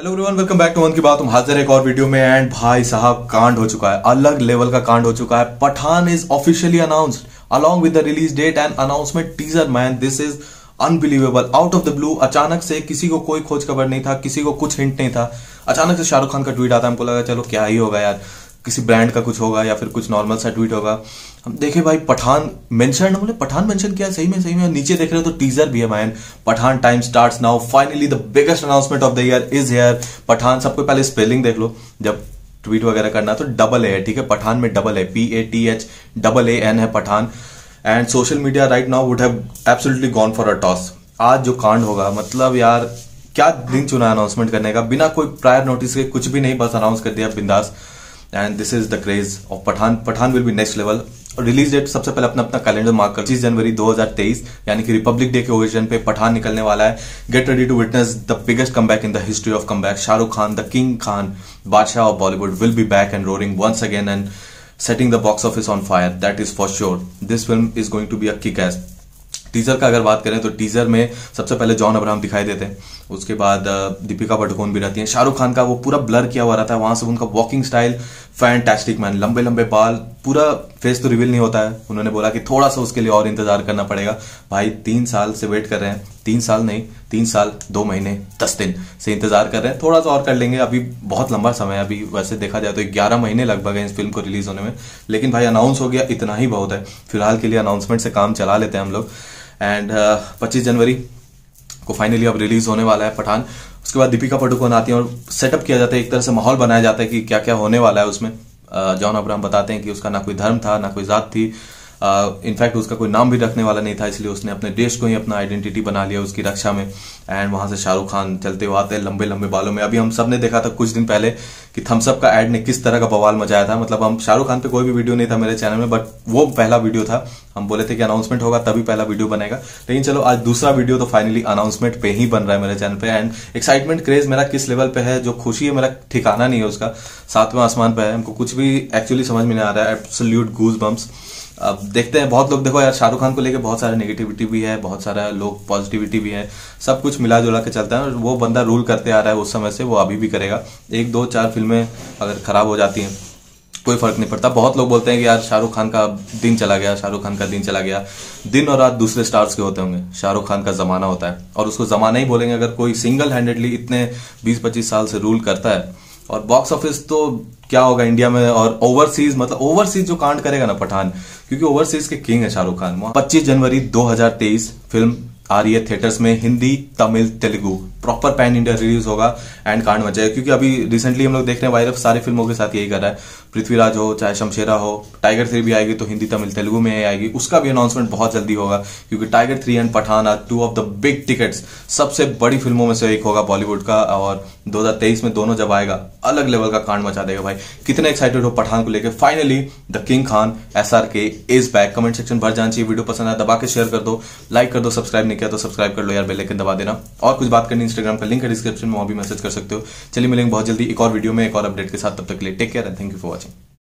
Hello everyone, welcome back to one की बात। हम हाजिर एक और वीडियो में एंड भाई साहब कांड हो चुका है, अलग लेवल का कांड हो चुका है। Pathaan is officially announced along with the release date and announcement teaser. Man, this is unbelievable. Out of the blue, अचानक से किसी को कोई खोज खबर नहीं था, किसी को कुछ हिंट नहीं था। अचानक से शाहरुख खान का ट्वीट आता है, हमको लगा चलो क्या ही होगा यार, किसी ब्रांड का कुछ होगा या फिर कुछ नॉर्मल सा ट्वीट होगा। हम देखे भाई पठान मेंशन, हमने पठान मेंशन किया, सही में नीचे देख रहे हो तो टीजर भी है। Man, Pathaan time starts now, finally the biggest announcement of the year is here. Pathaan, सबको पहले स्पेलिंग देख लो, जब ट्वीट वगैरह करना तो डबल ए है, ठीक है, पठान में डबल ए, PATHAAN है Pathaan. And social media right now would have absolutely gone for a toss. आज जो कांड होगा, मतलब यार क्या दिन चुना अनाउंसमेंट करने का, बिना कोई प्रायर नोटिस के कुछ भी नहीं, बस अनाउंस कर दिया बिंदास। And this is the craze of Pathaan. Pathaan will be next level. और रिलीज डेट सबसे पहले अपना कैलेंडर मार्क कर, 25 जनवरी 2023, यानी कि रिपब्लिक डे के ओकेजन पे पठान निकलने वाला है। Get ready to witness the biggest comeback in the history of comeback. Shahrukh Khan, the king Khan, बादशाह of Bollywood, will be back and roaring once again and setting the box office on fire, that is for sure. This film is going to be a kick ass. Teaser का अगर बात करें तो teaser में सबसे पहले John Abraham दिखाई देते हैं, उसके बाद दीपिका पादुकोण भी रहती है। शाहरुख खान का वो पूरा ब्लर किया हुआ रहता है, वहां से उनका वॉकिंग स्टाइल फैंटास्टिक। मैन, लंबे लंबे बाल, पूरा फेस तो रिवील नहीं होता है, उन्होंने बोला कि थोड़ा सा उसके लिए और इंतजार करना पड़ेगा। भाई 3 साल से वेट कर रहे हैं, 3 साल नहीं, 3 साल 2 महीने 10 दिन से इंतजार कर रहे हैं, थोड़ा सा और कर लेंगे। अभी बहुत लंबा समय है, अभी वैसे देखा जाए तो 11 महीने लगभग है इस फिल्म को रिलीज होने में, लेकिन भाई अनाउंस हो गया, इतना ही बहुत है फिलहाल के लिए। अनाउंसमेंट से काम चला लेते हैं हम लोग। एंड 25 जनवरी को फाइनली अब रिलीज होने वाला है पठान। उसके बाद दीपिका पादुकोण आती है और सेटअप किया जाता है, एक तरह से माहौल बनाया जाता है कि क्या क्या होने वाला है उसमें। जॉन अब्राहम बताते हैं कि उसका ना कोई धर्म था, ना कोई जात थी, इनफैक्ट उसका कोई नाम भी रखने वाला नहीं था, इसलिए उसने अपने देश को ही अपना आइडेंटिटी बना लिया उसकी रक्षा में। एंड वहां से शाहरुख खान चलते हुए आते हैं लंबे लंबे बालों में। अभी हम सब ने देखा था कुछ दिन पहले कि थम्स अप का एड ने किस तरह का बवाल मचाया था। मतलब हम, शाहरुख खान पे कोई भी वीडियो नहीं था मेरे चैनल में, बट वो पहला वीडियो था। हम बोले थे कि अनाउंसमेंट होगा तभी पहला वीडियो बनेगा, लेकिन चलो आज दूसरा वीडियो तो फाइनली अनाउंसमेंट पे ही बन रहा है मेरे चैनल पे। एंड एक्साइटमेंट, क्रेज मेरा किस लेवल पे है, जो खुशी है मेरा ठिकाना नहीं है उसका, 7वें आसमान पे है। हमको कुछ भी एक्चुअली समझ में नहीं आ रहा है, एब्सोल्यूट गूज बम्प्स। अब देखते हैं, बहुत लोग, देखो यार शाहरुख खान को लेके बहुत सारे नेगेटिविटी भी है, बहुत सारा लोग पॉजिटिविटी भी है, सब कुछ मिला जुला के चलता है। और वो बंदा रूल करते आ रहा है उस समय से, वो अभी भी करेगा। 1, 2, 4 फिल्में अगर खराब हो जाती हैं कोई फर्क नहीं पड़ता। बहुत लोग बोलते हैं कि यार शाहरुख खान का दिन चला गया, शाहरुख खान का दिन चला गया। दिन और रात दूसरे स्टार्स के होते होंगे, शाहरुख खान का जमाना होता है, और उसको जमाना ही बोलेंगे अगर कोई सिंगल हैंडेडली इतने 20-25 साल से रूल करता है। और बॉक्स ऑफिस तो क्या होगा इंडिया में और ओवरसीज, मतलब ओवरसीज जो कांड करेगा ना पठान, क्योंकि ओवरसीज के किंग है शाहरुख खान। 25 जनवरी 2023 फिल्म आ रही है थिएटर्स में, Hindi, Tamil, Telugu, proper pan India release होगा एंड कांड मचाएगा। क्योंकि अभी रिसेंटली हम लोग देख रहे हैं वायरल सारे फिल्मों के साथ यही कर रहा है, पृथ्वीराज हो, चाहे शमशेरा हो, टाइगर 3 भी आएगी तो हिंदी, तमिल, तेलुगु में आएगी, उसका भी अनाउंसमेंट बहुत जल्दी होगा। क्योंकि Tiger 3 and Pathaan are 2 of the big tickets, सबसे बड़ी फिल्मों में से एक होगा बॉलीवुड का, और 2023 में दोनों जब आएगा अलग लेवल का कांड मचा देगा। भाई कितने एक्साइटेड हो पठान को लेकर। Finally the king Khan SRK is back. Comment section भर जाना चाहिए। वीडियो पसंद आया दबा के शेयर कर दो, लाइक कर दो, सब्सक्राइब नहीं किया तो सब्सक्राइब कर लो यार, बेल आइकन दबा देना। और कुछ बात करनी, इंस्टाग्राम का लिंक है डिस्क्रिप्शन में, वहां भी मैसेज कर सकते हो। चलिए मिलेंगे बहुत जल्दी एक और वीडियो में एक और अपडेट के साथ, तब तक के लिए take care and thank you for watching.